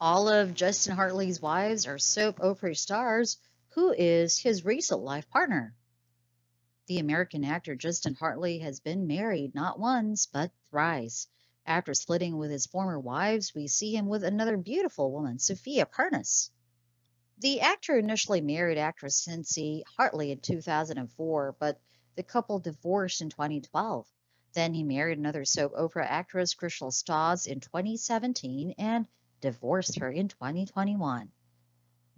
All of Justin Hartley's wives are soap opera stars. Who is his recent life partner? The American actor Justin Hartley has been married not once, but thrice. After splitting with his former wives, we see him with another beautiful woman, Sofia Pernas. The actor initially married actress Cindy Hartley in 2004, but the couple divorced in 2012. Then he married another soap opera actress, Chrishell Stause, in 2017 and divorced her in 2021.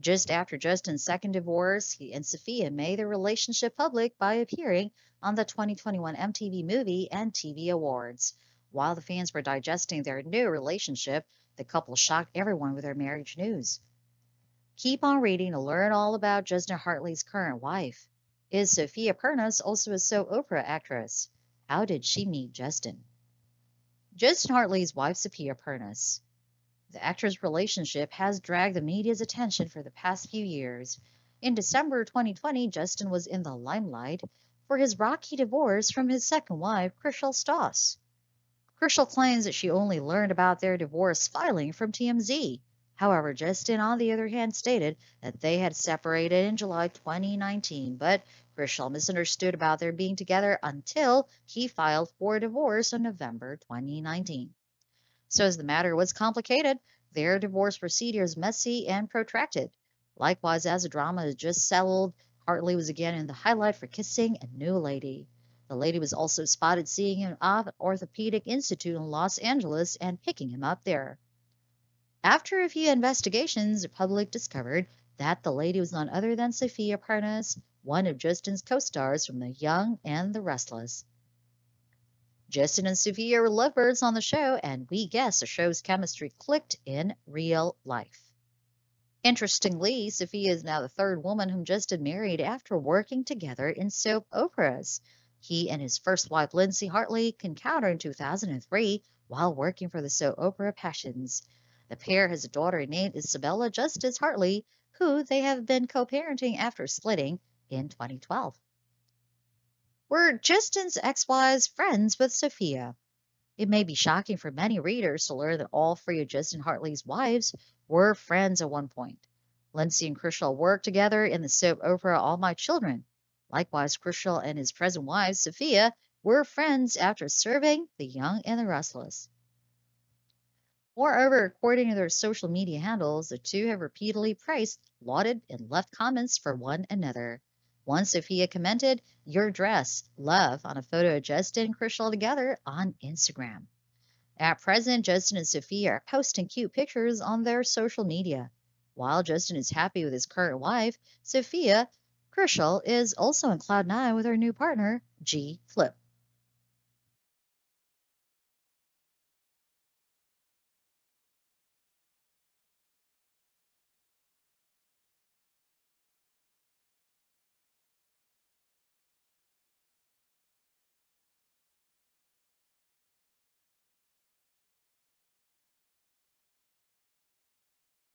Just after Justin's second divorce, he and Sofia made their relationship public by appearing on the 2021 MTV Movie and TV Awards. While the fans were digesting their new relationship, the couple shocked everyone with their marriage news. Keep on reading to learn all about Justin Hartley's current wife. Is Sofia Pernas also a soap opera actress? How did she meet Justin? Justin Hartley's wife, Sofia Pernas. The actress' relationship has dragged the media's attention for the past few years. In December 2020, Justin was in the limelight for his rocky divorce from his second wife, Chrishell Stause. Chrishell claims that she only learned about their divorce filing from TMZ. However, Justin, on the other hand, stated that they had separated in July 2019, but Chrishell misunderstood about their being together until he filed for divorce in November 2019. So as the matter was complicated, their divorce procedures messy and protracted. Likewise, as the drama is just settled, Hartley was again in the highlight for kissing a new lady. The lady was also spotted seeing him off at Orthopedic Institute in Los Angeles and picking him up there. After a few investigations, the public discovered that the lady was none other than Sofia Pernas, one of Justin's co-stars from The Young and the Restless. Justin and Sofia were lovebirds on the show, and we guess the show's chemistry clicked in real life. Interestingly, Sofia is now the third woman whom Justin married after working together in soap operas. He and his first wife, Lindsay Hartley, encountered in 2003 while working for the soap opera Passions. The pair has a daughter named Isabella Justice Hartley, who they have been co-parenting after splitting in 2012. Were Justin's ex-wives friends with Sofia? It may be shocking for many readers to learn that all three of Justin Hartley's wives were friends at one point. Lindsay and Chrishell worked together in the soap opera All My Children. Likewise, Chrishell and his present wife, Sofia, were friends after serving The Young and the Restless. Moreover, according to their social media handles, the two have repeatedly praised, lauded, and left comments for one another. Once Sofia commented, "Your dress, love," on a photo of Justin and Chrishell together on Instagram. At present, Justin and Sofia are posting cute pictures on their social media. While Justin is happy with his current wife, Sofia, Chrishell is also in cloud nine with her new partner, G Flip.